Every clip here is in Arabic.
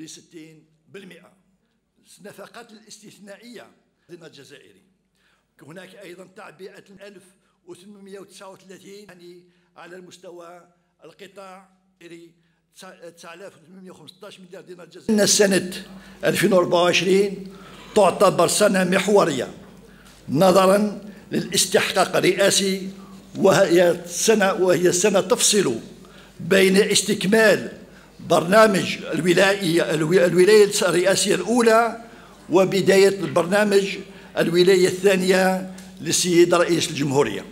ب 60%. النفقات الاستثنائية لنا الجزائري. هناك أيضا تعبئة 1839 يعني على المستوى القطاع 9815 مليار دينار الجزائري. سنة 2024 تعتبر سنة محورية نظرا للاستحقاق الرئاسي، وهي السنة تفصل بين استكمال برنامج الولاية الرئاسية الأولى وبداية البرنامج الولاية الثانية للسيد رئيس الجمهورية.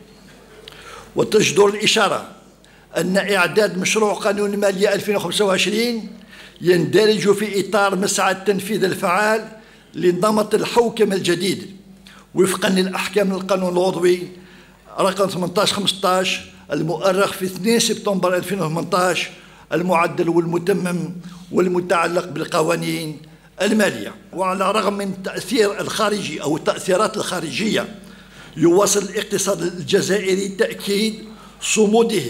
وتجدر الإشارة أن إعداد مشروع قانون المالية 2025 يندرج في إطار مسعى التنفيذ الفعال لنمط الحوكمة الجديد وفقا للأحكام القانون العضوي رقم 18-15 المؤرخ في 2 سبتمبر 2018 المعدل والمتمم والمتعلق بالقوانين المالية. وعلى الرغم من التأثير الخارجي أو التأثيرات الخارجية، يواصل الاقتصاد الجزائري تأكيد صموده،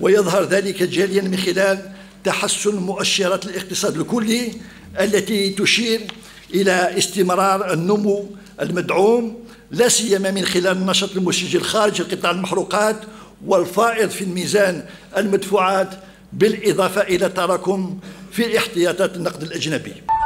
ويظهر ذلك جاليا من خلال تحسن مؤشرات الاقتصاد الكلي التي تشير إلى استمرار النمو المدعوم، لا سيما من خلال النشاط المسجل خارج قطاع المحروقات والفائض في الميزان المدفوعات، بالإضافة إلى تراكم في احتياطات النقد الأجنبي.